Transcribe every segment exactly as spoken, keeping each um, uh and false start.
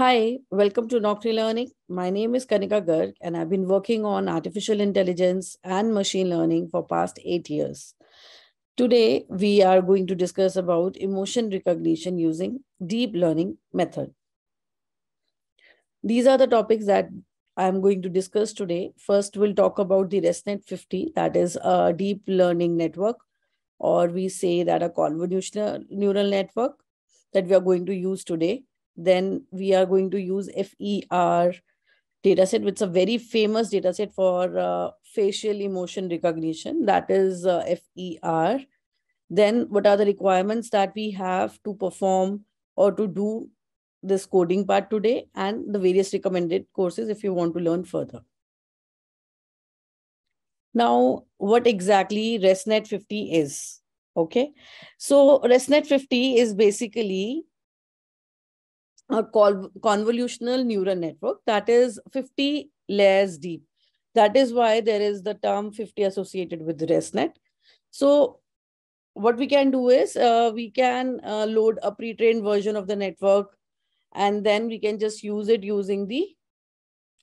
Hi, welcome to Naukri Learning. My name is Kanika Garg, and I've been working on artificial intelligence and machine learning for past eight years. Today, we are going to discuss about emotion recognition using deep learning method. These are the topics that I'm going to discuss today. First, we'll talk about the ResNet fifty, that is a deep learning network, or we say that a convolutional neural network that we are going to use today. Then we are going to use F E R dataset, which is a very famous dataset for uh, facial emotion recognition. That is uh, F E R. Then what are the requirements that we have to perform or to do this coding part today, and the various recommended courses if you want to learn further. Now, what exactly ResNet fifty is? Okay, so ResNet fifty is basically a convolutional neural network that is fifty layers deep. That is why there is the term fifty associated with ResNet. So what we can do is uh, we can uh, load a pre-trained version of the network, and then we can just use it using the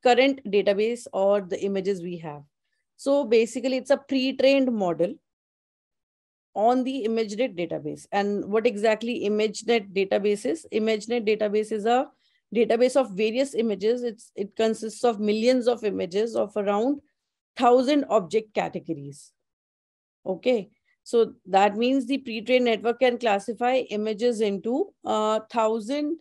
current database or the images we have. So basically it's a pre-trained model on the ImageNet database. And what exactly ImageNet database is? ImageNet database is a database of various images. It's, it consists of millions of images of around one thousand object categories. Okay, so that means the pre-trained network can classify images into uh, one thousand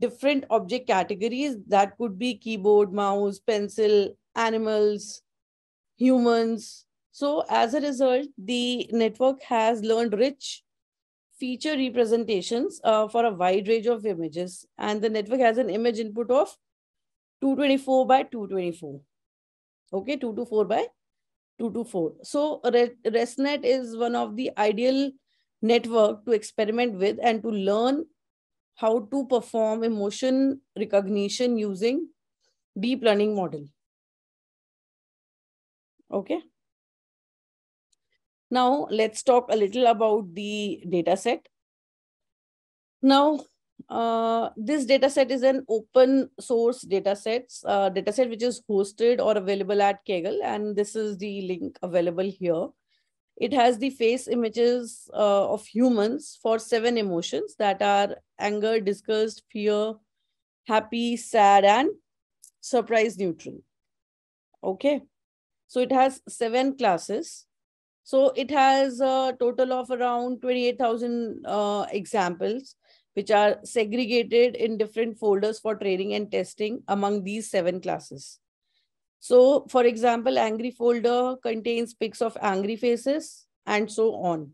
different object categories. That could be keyboard, mouse, pencil, animals, humans. So as a result, the network has learned rich feature representations uh, for a wide range of images. And the network has an image input of two twenty-four by two twenty-four. Okay, two twenty-four by two twenty-four. So ResNet is one of the ideal network to experiment with and to learn how to perform emotion recognition using deep learning model. Okay. Now, let's talk a little about the data set. Now, uh, this data set is an open source data sets, uh, data set which is hosted or available at Kaggle, and this is the link available here. It has the face images uh, of humans for seven emotions that are anger, disgust, fear, happy, sad, and surprise neutral. Okay, so it has seven classes. So it has a total of around twenty-eight thousand uh, examples, which are segregated in different folders for training and testing among these seven classes. So for example, angry folder contains pics of angry faces and so on.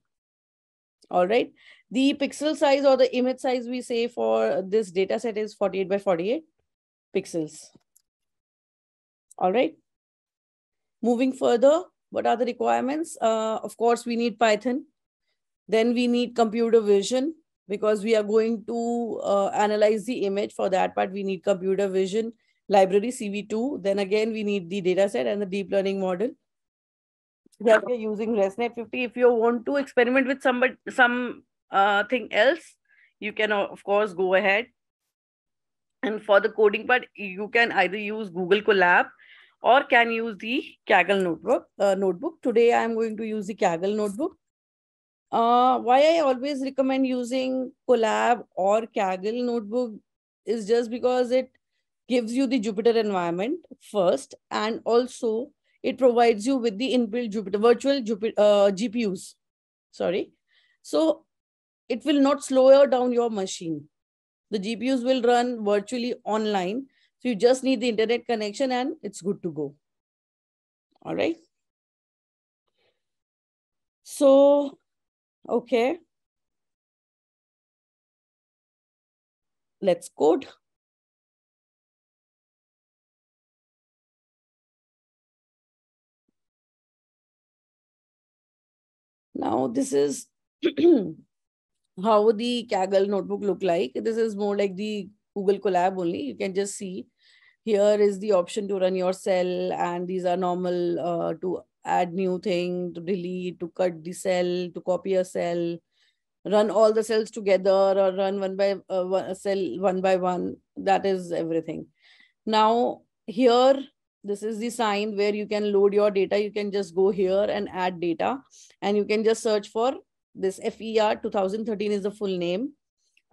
All right. The pixel size or the image size we say for this data set is forty-eight by forty-eight pixels. All right. Moving further. What are the requirements? Uh, of course, we need Python. Then we need computer vision, because we are going to uh, analyze the image. For that part, we need computer vision library C V two. Then again, we need the data set and the deep learning model that we are using ResNet fifty. If you want to experiment with somebody, some uh, thing else, you can, of course, go ahead. And for the coding part, you can either use Google Colab or can use the Kaggle notebook. Uh, notebook. Today, I'm going to use the Kaggle notebook. Uh, why I always recommend using Colab or Kaggle notebook is just because it gives you the Jupyter environment first, and also it provides you with the inbuilt Jupyter, virtual Jupyter, uh, G P Us. Sorry. So it will not slow down your machine. The G P Us will run virtually online. So you just need the internet connection and it's good to go. All right. So, okay. Let's code. Now this is how the Kaggle notebook look like. This is more like the Google Colab only. You can just see here is the option to run your cell, and these are normal uh, to add new thing, to delete, to cut the cell, to copy a cell, run all the cells together or run one by uh, one, cell one by one. That is everything. Now here, this is the sign where you can load your data. You can just go here and add data, and you can just search for this F E R twenty thirteen is the full name.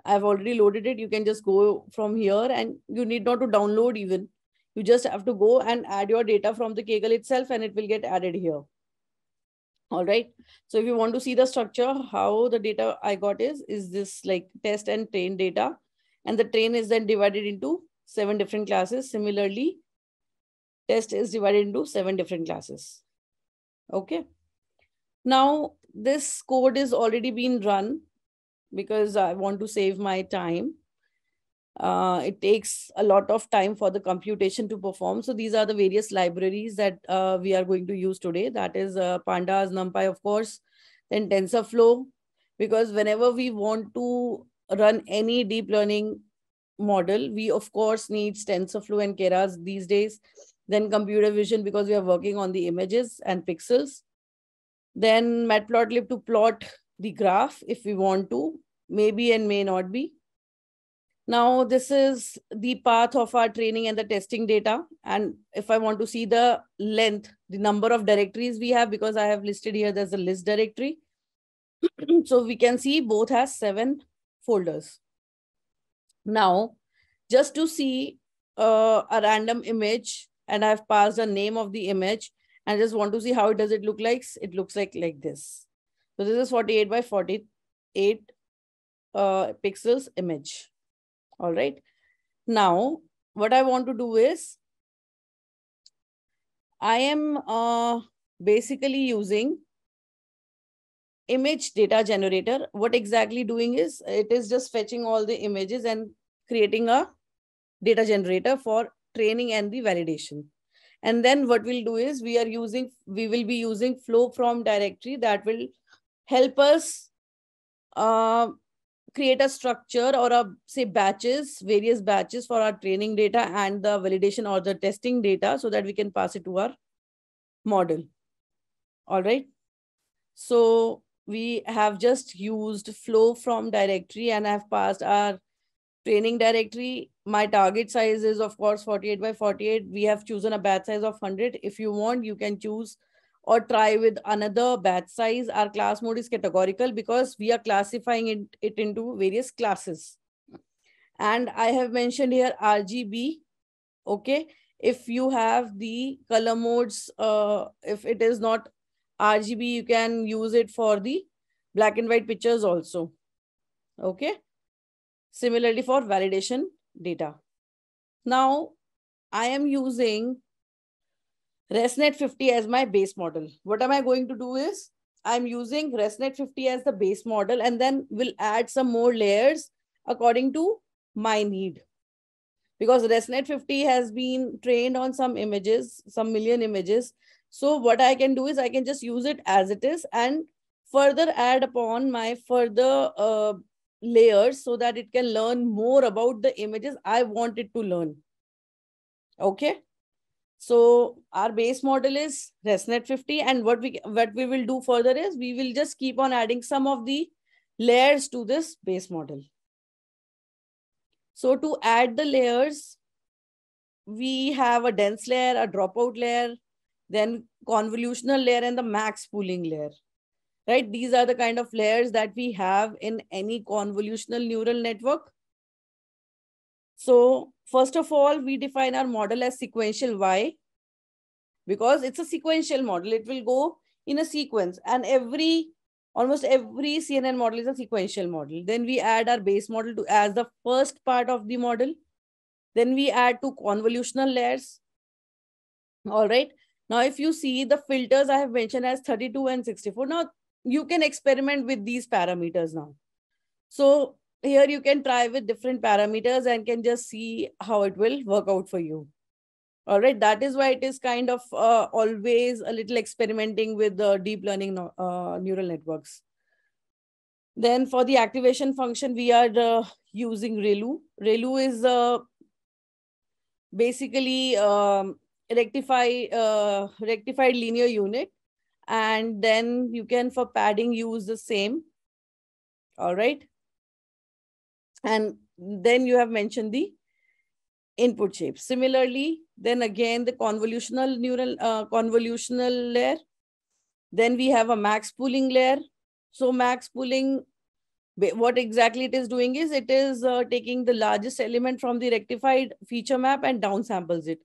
I've already loaded it. You can just go from here, and you need not to download even. You just have to go and add your data from the Kaggle itself, and it will get added here. All right. So if you want to see the structure, how the data I got is, is this like test and train data. And the train is then divided into seven different classes. Similarly, test is divided into seven different classes. Okay. Now this code is already been run because I want to save my time. Uh, it takes a lot of time for the computation to perform. So these are the various libraries that uh, we are going to use today. That is uh, Pandas, NumPy, of course, then TensorFlow, because whenever we want to run any deep learning model, we of course need TensorFlow and Keras these days, then computer vision, because we are working on the images and pixels, then Matplotlib to plot the graph if we want to, maybe and may not be. Now, this is the path of our training and the testing data. And if I want to see the length, the number of directories we have, because I have listed here, there's a list directory. So we can see both has seven folders. Now, just to see uh, a random image, and I've passed a name of the image, and I just want to see how it does it look like. It looks like, like this. So this is forty-eight by forty-eight uh, pixels image. All right. Now, what I want to do is, I am uh, basically using image data generator. What exactly doing is, it is just fetching all the images and creating a data generator for training and the validation. And then what we'll do is, we are using, we will be using flow from directory that will help us uh, create a structure or a say batches, various batches for our training data and the validation or the testing data so that we can pass it to our model. All right. So we have just used flow from directory and I've passed our training directory. My target size is of course forty-eight by forty-eight. We have chosen a batch size of one hundred. If you want, you can choose or try with another batch size. Our class mode is categorical because we are classifying it, it into various classes. And I have mentioned here R G B, okay? If you have the color modes, uh, if it is not R G B, you can use it for the black and white pictures also, okay? Similarly for validation data. Now, I am using ResNet fifty as my base model. What am I going to do is, I'm using ResNet fifty as the base model and then we'll add some more layers according to my need. Because ResNet fifty has been trained on some images, some million images. So what I can do is I can just use it as it is and further add upon my further uh, layers so that it can learn more about the images I want it to learn. Okay. So our base model is ResNet fifty and what we, what we will do further is we will just keep on adding some of the layers to this base model. So to add the layers, we have a dense layer, a dropout layer, then convolutional layer and the max pooling layer, right? These are the kind of layers that we have in any convolutional neural network. So first of all, we define our model as sequential. Why? Because it's a sequential model. It will go in a sequence and every, almost every C N N model is a sequential model. Then we add our base model to as the first part of the model. Then we add two convolutional layers. All right. Now, if you see the filters I have mentioned as thirty-two and sixty-four. Now you can experiment with these parameters now. So here you can try with different parameters and can just see how it will work out for you. All right. That is why it is kind of uh, always a little experimenting with the deep learning uh, neural networks. Then for the activation function, we are uh, using ReLU. ReLU is uh, basically um, rectify, uh, rectified linear unit. And then you can for padding use the same. All right. And then you have mentioned the input shape. Similarly, then again, the convolutional neural uh, convolutional layer. Then we have a max pooling layer. So max pooling, what exactly it is doing is it is uh, taking the largest element from the rectified feature map and downsamples it.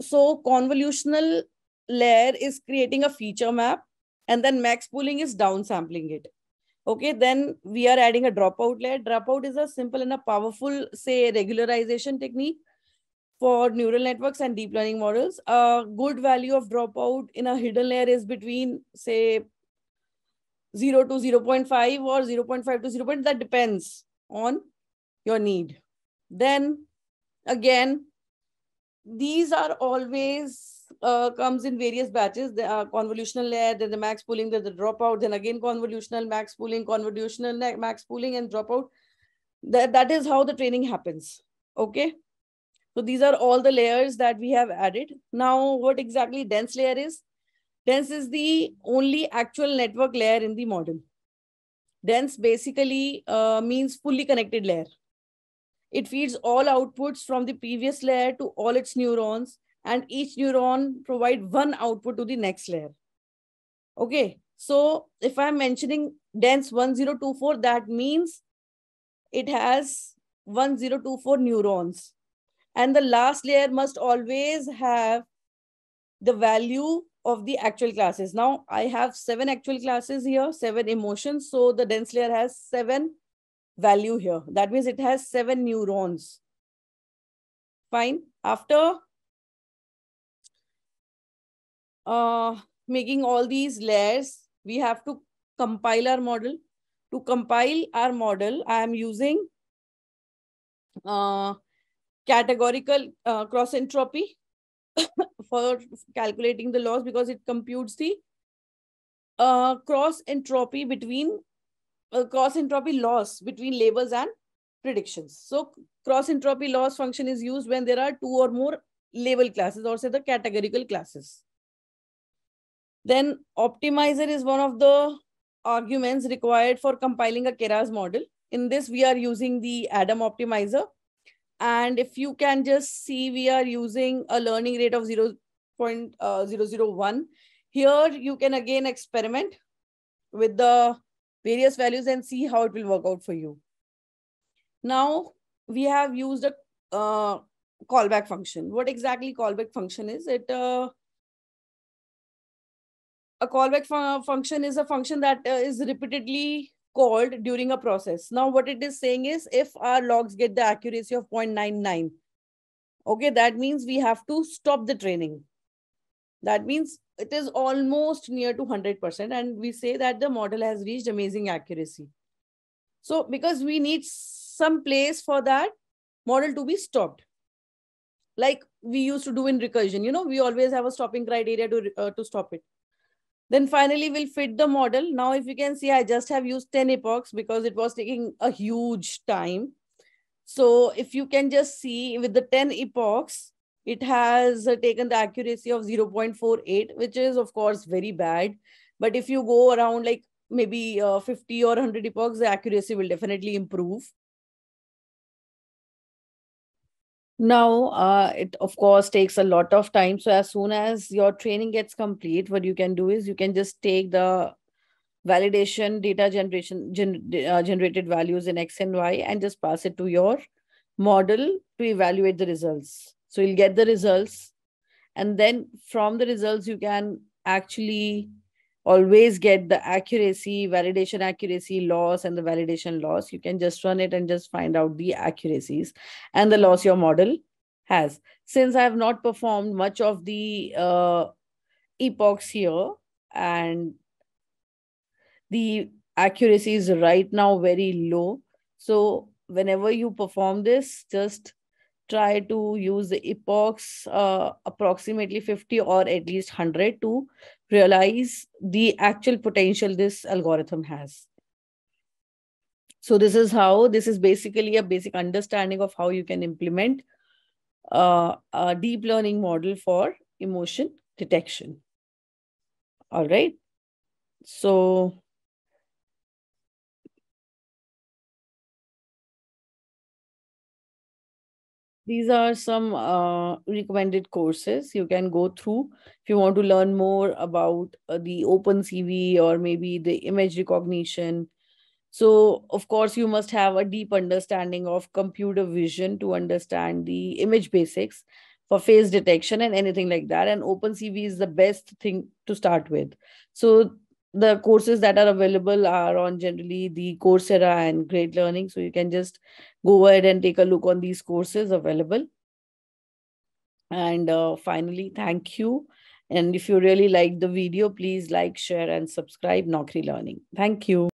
So convolutional layer is creating a feature map, and then max pooling is downsampling it. Okay, then we are adding a dropout layer. Dropout is a simple and a powerful, say, regularization technique for neural networks and deep learning models. A good value of dropout in a hidden layer is between, say, zero to zero point five or zero point five to zero point five. That depends on your need. Then again, these are always uh, comes in various batches. The uh, convolutional layer, then the max pooling, then the dropout, then again convolutional, max pooling, convolutional, max pooling, and dropout. That, that is how the training happens. Okay. So these are all the layers that we have added. Now, what exactly dense layer is? Dense is the only actual network layer in the model. Dense basically uh, means fully connected layer. It feeds all outputs from the previous layer to all its neurons, and each neuron provides one output to the next layer. Okay, so if I'm mentioning dense one zero two four, that means it has one zero two four neurons. And the last layer must always have the value of the actual classes. Now I have seven actual classes here, seven emotions. So the dense layer has seven value here. That means it has seven neurons. Fine. After uh, making all these layers, we have to compile our model. To compile our model, I am using uh, categorical uh, cross entropy for calculating the loss, because it computes the uh, cross entropy between uh, cross entropy loss between labels and predictions. So cross entropy loss function is used when there are two or more label classes, or say the categorical classes. Then optimizer is one of the arguments required for compiling a Keras model. In this, we are using the Adam optimizer. And if you can just see, we are using a learning rate of zero point zero zero one. Here, you can again experiment with the various values and see how it will work out for you. Now, we have used a uh, callback function. What exactly callback function is? It uh, a callback fu function is a function that uh, is repeatedly called during a process. Now, what it is saying is, if our logs get the accuracy of zero point nine nine, okay, that means we have to stop the training. That means it is almost near to one hundred percent, and we say that the model has reached amazing accuracy. So, because we need some place for that model to be stopped, like we used to do in recursion, you know, we always have a stopping criteria to, uh, to stop it. Then finally, we'll fit the model. Now, if you can see, I just have used ten epochs because it was taking a huge time. So if you can just see, with the ten epochs, it has taken the accuracy of zero point four eight, which is, of course, very bad. But if you go around like maybe uh, fifty or one hundred epochs, the accuracy will definitely improve. Now, uh, it of course takes a lot of time. So as soon as your training gets complete, what you can do is you can just take the validation data generation gen, uh, generated values in X and Y and just pass it to your model to evaluate the results. So you'll get the results. And then from the results, you can actually always get the accuracy, validation accuracy, loss, and the validation loss. You can just run it and just find out the accuracies and the loss your model has. Since I have not performed much of the uh, epochs here, and the accuracy is right now very low. So whenever you perform this, just try to use the epochs, uh, approximately fifty or at least one hundred, to realize the actual potential this algorithm has. So this is how, this is basically a basic understanding of how you can implement uh, a deep learning model for emotion detection. All right. So these are some uh, recommended courses you can go through if you want to learn more about uh, the OpenCV or maybe the image recognition. So, of course, you must have a deep understanding of computer vision to understand the image basics for face detection and anything like that. And OpenCV is the best thing to start with. So the courses that are available are on generally the Coursera and Great Learning. So you can just go ahead and take a look on these courses available. And uh, finally, thank you. And if you really liked the video, please like, share, and subscribe Naukri Learning. Thank you.